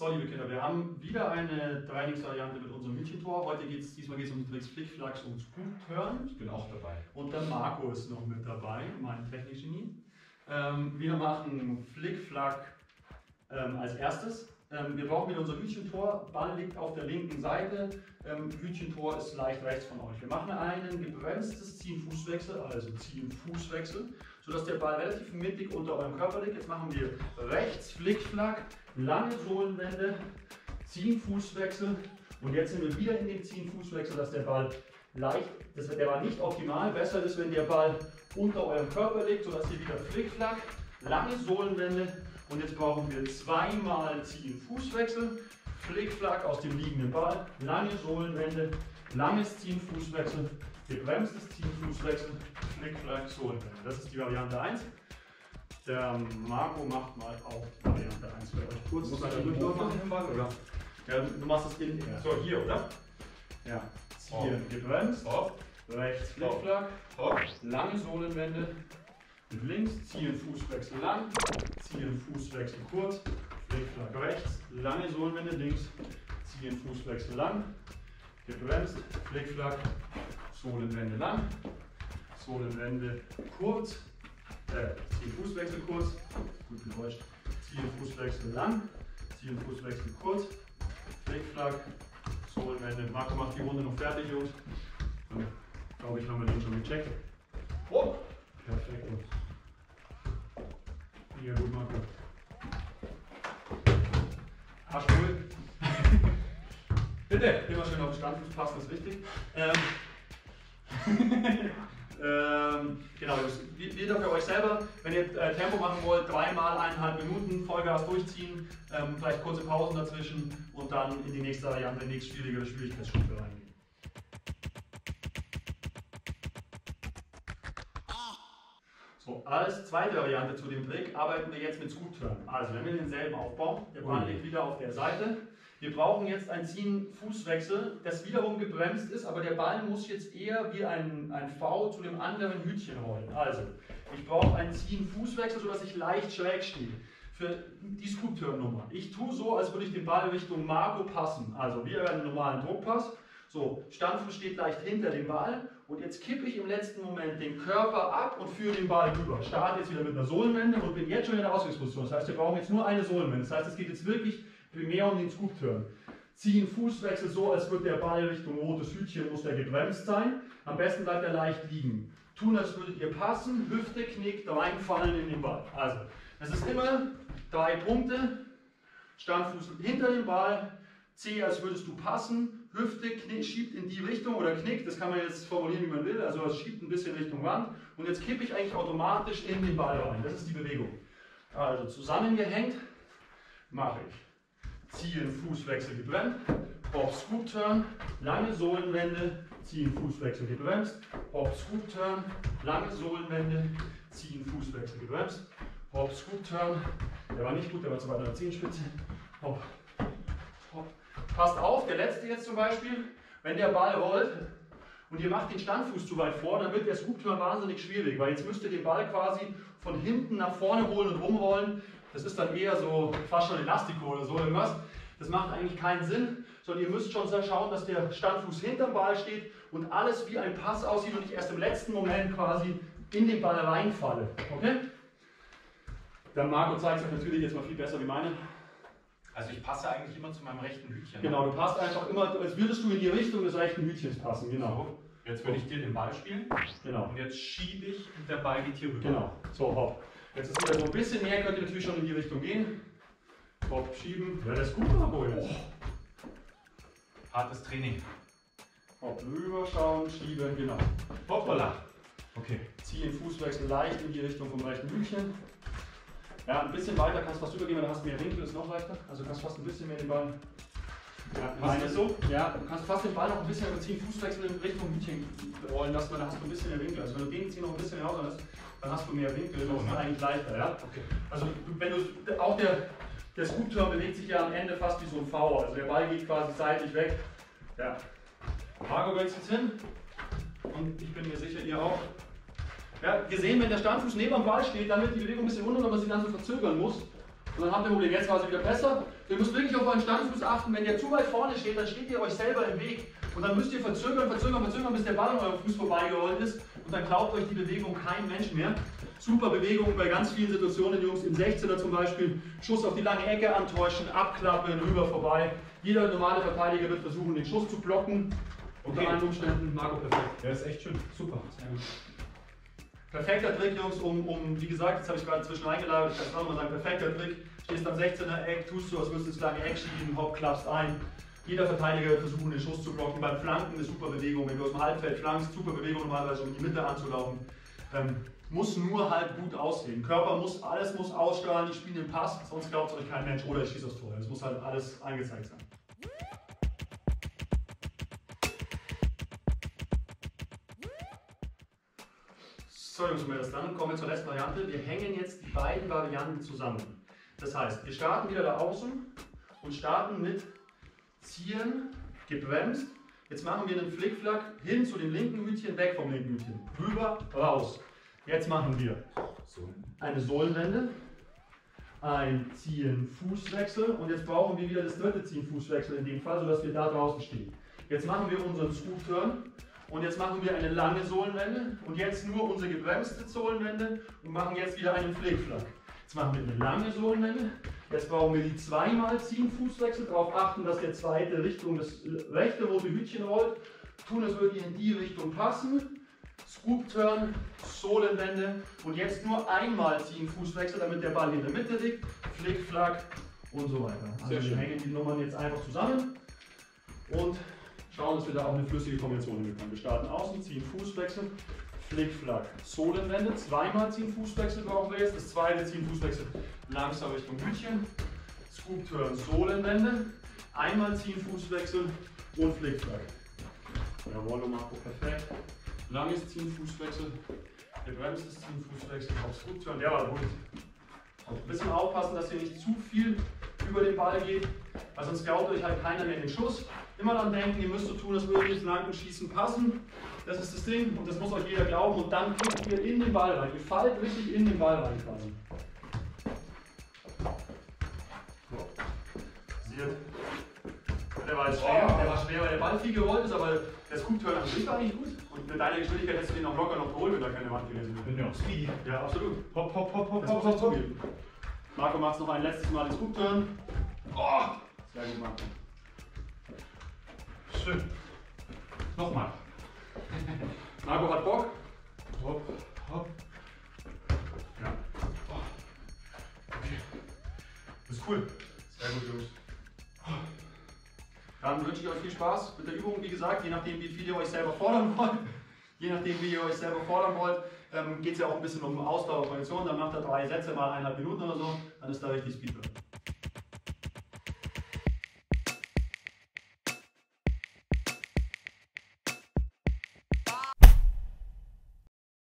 So, liebe Kinder, wir haben wieder eine Dreiecksvariante mit unserem Hütchentor. Heute geht's, diesmal geht es um die Tricks Flickflack und Scoop Turn. Ich bin auch dabei. Und der Marco ist noch mit dabei, mein Technikgenie. Wir machen Flickflack als erstes. Wir brauchen wieder unser Hütchentor. Ball liegt auf der linken Seite. Hütchentor ist leicht rechts von euch. Wir machen einen gebremstes Ziehen-Fußwechsel, also Ziehen-Fußwechsel, sodass der Ball relativ mittig unter eurem Körper liegt. Jetzt machen wir rechts Flickflack, lange Sohlenwände, Ziehen-Fußwechsel. Und jetzt sind wir wieder in dem Ziehen-Fußwechsel, dass der Ball leicht, der war nicht optimal. Besser ist, wenn der Ball unter eurem Körper liegt, sodass ihr wieder Flickflack, lange Sohlenwände. Und jetzt brauchen wir zweimal Ziehen-Fußwechsel, Flickflack aus dem liegenden Ball, lange Sohlenwände, langes Ziehen-Fußwechsel, gebremstes Ziehen-Fußwechsel, Flickflack, Sohlenwände. Das ist die Variante 1. Der Marco macht mal auch die Variante 1 für euch kurz. Muss man da durchlaufen machen im Ball, oder? Ja, du machst das in. Ja. So, hier, oder? Ja. Hier, oh. Gebremst, oh. Rechts Flickflack, oh. Lange Sohlenwände. Mit links, Ziehen-Fußwechsel lang, Ziehen-Fußwechsel kurz, Flickflack rechts, lange Sohlenwände links, Ziehen-Fußwechsel lang, gebremst, Flickflack, Sohlenwände lang, Sohlenwände kurz, Ziehen-Fußwechsel kurz, gut getäuscht, Ziehen-Fußwechsel lang, Ziehen-Fußwechsel kurz, Flickflack, Sohlenwände. Marco macht die Runde noch fertig, Jungs. Dann glaube ich, haben wir den schon gecheckt. Oh! Perfekt. Ja, gut, Marco. Arschcool. Bitte, immer schön auf den Standfuß passen, das ist wichtig. Genau, jeder für euch selber. Wenn ihr Tempo machen wollt, 3 mal 1,5 Minuten, Vollgas durchziehen, vielleicht kurze Pausen dazwischen und dann in die nächste Variante, in die nächst schwierigere Schwierigkeitsstufe reingehen. Als zweite Variante zu dem Trick arbeiten wir jetzt mit Scoop Turn. Also wenn wir denselben aufbauen, der Ball liegt wieder auf der Seite. Wir brauchen jetzt ein Ziehen-Fußwechsel, das wiederum gebremst ist, aber der Ball muss jetzt eher wie ein V zu dem anderen Hütchen rollen. Also, ich brauche einen Ziehen-Fußwechsel, sodass ich leicht schräg stehe. Für die Scoop Turn-Nummer. Ich tue so, als würde ich den Ball Richtung Marco passen. Also wie einen normalen Druckpass. So, Standfuß steht leicht hinter dem Ball. Und jetzt kippe ich im letzten Moment den Körper ab und führe den Ball rüber. Starte jetzt wieder mit einer Sohlenwende und bin jetzt schon in der Ausgangsposition. Das heißt, wir brauchen jetzt nur eine Sohlenwende. Das heißt, es geht jetzt wirklich primär um den Scoop Turn. Ziehen Fußwechsel so, als würde der Ball Richtung rotes Hütchen, muss der gebremst sein. Am besten bleibt er leicht liegen. Tun, als würdet ihr passen, Hüfte knickt, reinfallen in den Ball. Also, es ist immer 3 Punkte. Standfuß hinter dem Ball. C, als würdest du passen. Hüfte schiebt in die Richtung oder knickt, das kann man jetzt formulieren, wie man will, also es schiebt ein bisschen Richtung Wand und jetzt kippe ich eigentlich automatisch in den Ball rein, das ist die Bewegung. Also zusammengehängt, mache ich Ziehen, Fußwechsel gebremst, Hop, Scoop Turn, lange Sohlenwände, Ziehen, Fußwechsel gebremst, Hop, Scoop Turn, lange Sohlenwände, Ziehen, Fußwechsel gebremst, Hop, Scoop Turn, der war nicht gut, der war zu weit an der Zehenspitze, Hop, Hop. Passt auf, der letzte jetzt zum Beispiel, wenn der Ball rollt und ihr macht den Standfuß zu weit vor, dann wird der Scoop Turn wahnsinnig schwierig, weil jetzt müsst ihr den Ball quasi von hinten nach vorne holen und rumrollen. Das ist dann eher so fast schon Elastico oder so irgendwas. Das macht eigentlich keinen Sinn, sondern ihr müsst schon schauen, dass der Standfuß hinterm Ball steht und alles wie ein Pass aussieht und ich erst im letzten Moment quasi in den Ball reinfalle. Okay? Dann Marco zeigt es euch natürlich jetzt mal viel besser wie meine. Also ich passe eigentlich immer zu meinem rechten Hütchen. Genau, du passt einfach immer, als würdest du in die Richtung des rechten Hütchens passen, genau. So, jetzt würde ich dir den Ball spielen. Genau. Und jetzt schiebe ich und der Ball geht hier rüber. Genau. So, hopp. Jetzt ist wieder so ein bisschen mehr, könnt ihr natürlich schon in die Richtung gehen. Hopp, schieben. Ja, das ist gut, Marco, jetzt. Oh. Hartes Training. Hopp, rüberschauen, schieben, genau. Hoppala. Okay. Zieh den Fußwechsel leicht in die Richtung vom rechten Hütchen. Ja, ein bisschen weiter, kannst fast übergehen, weil du hast mehr Winkel, ist noch leichter. Also kannst fast ein bisschen mehr den Ball. Ja, meine so? Ja, du kannst fast den Ball noch ein bisschen ziehen, Fußwechsel in Richtung Hütchen rollen lassen, weil dann hast du ein bisschen mehr Winkel. Also wenn du den ziehen noch ein bisschen hinaus lässt, dann hast du mehr Winkel, das ist eigentlich leichter, ja? Okay. Also wenn du, auch der Scoop Turn bewegt sich ja am Ende fast wie so ein V, also der Ball geht quasi seitlich weg. Ja. Marco geht jetzt hin und ich bin mir sicher, ihr auch. Ja, gesehen, wenn der Standfuß neben dem Ball steht, dann wird die Bewegung ein bisschen runter, weil man sie dann so verzögern muss. Und dann habt ihr ein Problem. Jetzt war es wieder besser. Ihr müsst wirklich auf euren Standfuß achten. Wenn ihr zu weit vorne steht, dann steht ihr euch selber im Weg. Und dann müsst ihr verzögern, bis der Ball an eurem Fuß vorbeigerollt ist. Und dann glaubt euch die Bewegung kein Mensch mehr. Super Bewegung bei ganz vielen Situationen, Jungs. Im 16er zum Beispiel. Schuss auf die lange Ecke antäuschen, abklappen, rüber, vorbei. Jeder normale Verteidiger wird versuchen, den Schuss zu blocken. Okay. Unter allen Umständen, Marco, perfekt. Ja, ist echt schön. Super. Perfekter Trick, Jungs, wie gesagt, jetzt habe ich gerade zwischen eingelagert, ich kann es nochmal sagen, perfekter Trick. Stehst am 16er Eck, tust du, als würdest du ins lange Eck schieben, hopp, klappst ein. Jeder Verteidiger wird versuchen, den Schuss zu blocken. Beim Flanken eine super Bewegung. Wenn du aus dem Halbfeld flankst, super Bewegung normalerweise, um in die Mitte anzulaufen. Muss nur halt gut aussehen. Körper muss, alles muss ausstrahlen, ich spiele den Pass, sonst glaubt es euch kein Mensch. Oder ich schieße aufs Tor. Es muss halt alles angezeigt sein. So, Jungs, dann kommen wir zur letzten Variante. Wir hängen jetzt die beiden Varianten zusammen. Das heißt, wir starten wieder da außen und starten mit Ziehen, gebremst. Jetzt machen wir einen Flickflack hin zu dem linken Hütchen, weg vom linken Hütchen. Rüber, raus. Jetzt machen wir eine Sohlenwende, ein Ziehen-Fußwechsel und jetzt brauchen wir wieder das dritte Ziehen-Fußwechsel in dem Fall, sodass wir da draußen stehen. Jetzt machen wir unseren Scoop Turn und jetzt machen wir eine lange Sohlenwende und jetzt nur unsere gebremste Sohlenwende und machen jetzt wieder einen Flickflack. Jetzt machen wir eine lange Sohlenwende. Jetzt brauchen wir die zweimal ziehen Fußwechsel. Darauf achten, dass der zweite Richtung das rechte rote Hütchen rollt. Tun es wirklich in die Richtung passen. Scoop Turn, Sohlenwende und jetzt nur einmal ziehen Fußwechsel, damit der Ball in der Mitte liegt. Flickflack und so weiter. Also wir hängen die Nummern jetzt einfach zusammen und schauen, dass wir da auch eine flüssige Kombination hinbekommen. Wir starten außen, ziehen Fußwechsel. Flickflack, Sohlenwende, zweimal ziehen Fußwechsel brauchen wir jetzt, das zweite ziehen Fußwechsel langsam Richtung Hütchen, Scoop Turn, Sohlenwende, einmal ziehen Fußwechsel und Flickflack. Jawohl, Marco, perfekt. Langes ziehen Fußwechsel, gebremstes ziehen Fußwechsel auf Scoop Turn, der war gut. Ein bisschen aufpassen, dass ihr nicht zu viel über den Ball geht, weil sonst glaubt euch halt keiner mehr in den Schuss. Immer dann denken, ihr müsst so tun, das würde ins Flanken schießen passen. Das ist das Ding und das muss euch jeder glauben und dann kippt ihr in den Ball rein. Ihr fallt richtig in den Ball rein quasi. Der war jetzt schwer, der war schwer, weil der Ball viel gerollt ist, aber der Scoop Turn an sich war nicht gut. Und mit deiner Geschwindigkeit hättest du den auch locker noch geholt, wenn da keine Wand gewesen wäre. Ja, Speed. Ja, absolut. Hopp, hopp, hopp, hopp, hopp, hopp, hopp. Marco macht noch ein letztes Mal den Scoop Turn. Oh, sehr gut, Marco. Schön. Nochmal. Marco hat Bock. Hopp, hopp. Ja. Oh. Okay. Das ist cool. Sehr gut, Jungs. Dann wünsche ich euch viel Spaß mit der Übung. Wie gesagt, je nachdem, wie viel ihr euch selber fordern wollt, geht es ja auch ein bisschen um Ausdauer und Kondition. Dann macht er 3 Sätze mal 1,5 Minuten oder so. Dann ist da richtig Speed drin.